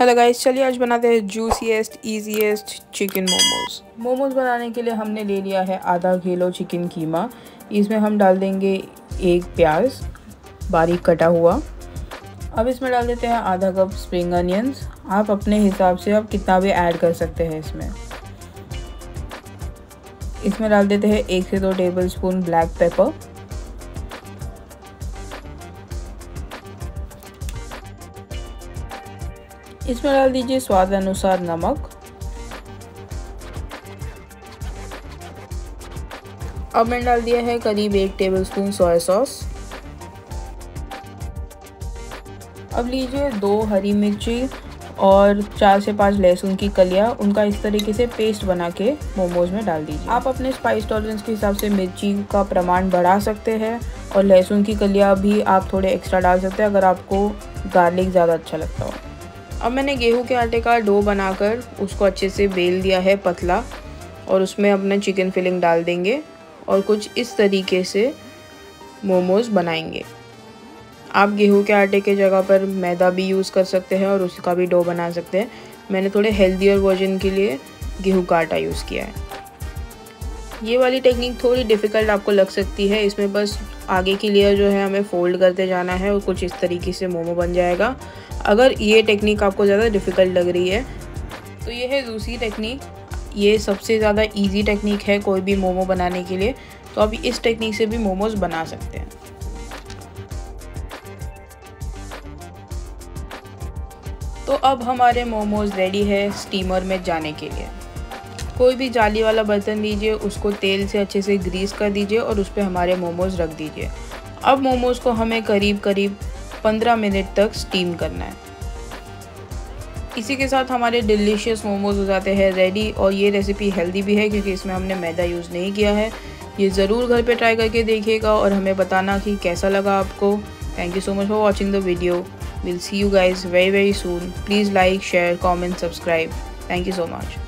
Hello guys, चलिए आज बनाते हैं juiciest easiest chicken momos. Momos बनाने के लिए हमने ले लिया है आधा किलो चिकन कीमा। इसमें हम डाल देंगे एक प्याज बारीक कटा हुआ। अब इसमें डाल देते हैं आधा कप स्प्रिंग अनियंस। आप अपने हिसाब से आप कितना भी ऐड कर सकते हैं। इसमें डाल देते हैं 1 से 2 टेबल स्पून ब्लैक पेपर। इसमें डाल दीजिए स्वाद अनुसार नमक। अब मैंने डाल दिया है करीब 1 टेबलस्पून सोया सॉस। अब लीजिए 2 हरी मिर्ची और 4 से 5 लहसुन की कलियाँ, उनका इस तरीके से पेस्ट बना के मोमोज में डाल दीजिए। आप अपने स्पाइस टॉलरेंस के हिसाब से मिर्ची का प्रमाण बढ़ा सकते हैं और लहसुन की कलियाँ भी आप थोड़े एक्स्ट्रा डाल सकते हैं अगर आपको गार्लिक ज़्यादा अच्छा लगता हो। अब मैंने गेहूं के आटे का डो बनाकर उसको अच्छे से बेल दिया है पतला, और उसमें अपना चिकन फिलिंग डाल देंगे और कुछ इस तरीके से मोमोज़ बनाएंगे। आप गेहूं के आटे के जगह पर मैदा भी यूज़ कर सकते हैं और उसका भी डो बना सकते हैं। मैंने थोड़े हेल्दियर वर्जन के लिए गेहूं का आटा यूज़ किया है। ये वाली टेक्निक थोड़ी डिफ़िकल्ट आपको लग सकती है। इसमें बस आगे की लेयर जो है हमें फ़ोल्ड करते जाना है और कुछ इस तरीके से मोमो बन जाएगा। अगर ये टेक्निक आपको ज़्यादा डिफ़िकल्ट लग रही है तो ये है दूसरी टेक्निक। ये सबसे ज़्यादा इजी टेक्निक है कोई भी मोमो बनाने के लिए, तो आप इस टेक्निक से भी मोमोज बना सकते हैं। तो अब हमारे मोमोज रेडी है स्टीमर में जाने के लिए। कोई भी जाली वाला बर्तन लीजिए, उसको तेल से अच्छे से ग्रीस कर दीजिए और उस पर हमारे मोमोज रख दीजिए। अब मोमोज को हमें करीब करीब 15 मिनट तक स्टीम करना है। इसी के साथ हमारे डिलीशियस मोमोज हो जाते हैं रेडी। और ये रेसिपी हेल्दी भी है क्योंकि इसमें हमने मैदा यूज़ नहीं किया है। ये ज़रूर घर पे ट्राई करके देखिएगा और हमें बताना कि कैसा लगा आपको। Thank you so much for watching the video. Will see you guys very very soon. Please like, share, comment, subscribe. Thank you so much.